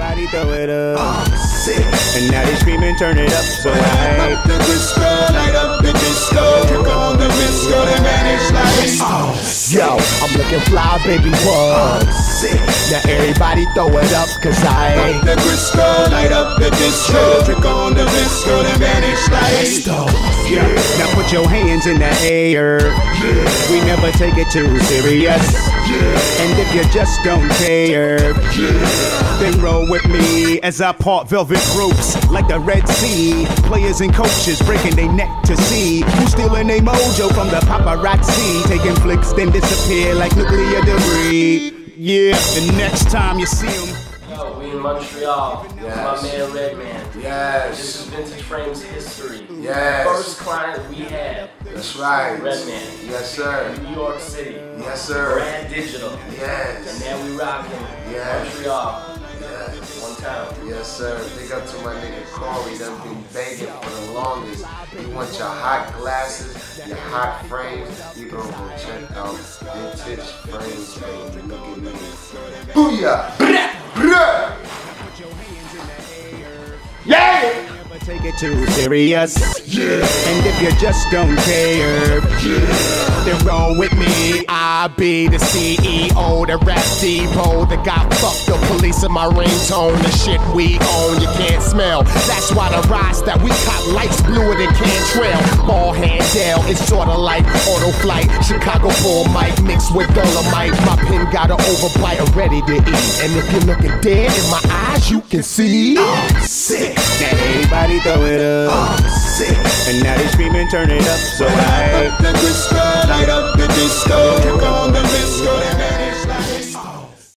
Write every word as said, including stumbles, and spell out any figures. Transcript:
Everybody throw it up. Oh, sick. And now they screaming, turn it up. So I up the disco, light up the disco. Kick on the disco, they manage like oh, yo, I'm looking fly, baby, what? Oh, sick. Now everybody throw it up, cause I up the disco, light up the disco. Kick on the disco, they manage like oh, yeah. Now put your hands in the air. Yeah. We never take it too serious. Yeah. And if you just don't care, yeah, then roll with me as I part velvet groups like the Red Sea. Players and coaches breaking their neck to see who's stealing their mojo from the paparazzi. Taking flicks then disappear like nuclear debris. Yeah, the next time you see them. Yo, we in Montreal. Yes. My man Redman. Yes. This is Vintage Frames history. Yes. First client we had. That's right. Redman. Yes, sir. New York City. Yes, sir. Brand Digital. Yes. And now we rocking. Yes. Montreal. Yes. One time. Yes, sir. Big up to my nigga Corey. That's been begging for the longest. You want your hot glasses, your hot frames, you gonna go check out Vintage Frames. Look at me. Booyah! Yeah! Take it too serious, yeah. And if you just don't care, yeah, then roll with me. I be the C E O, the rap depot, that got fucked the police in my ringtone. The shit we own, you can't smell. That's why the rise that we caught lights bluer than Cantrell. Ball hand down, it's sorta like auto flight. Chicago full mic mixed with dolomite. My pen got an overbite, I'm ready to eat. And if you're looking dead in my eyes, you can see I'm sick. That everybody throw it up, oh, sick. And now they screaming, turn it up, so I up the disco, light up the disco, kick on the disco.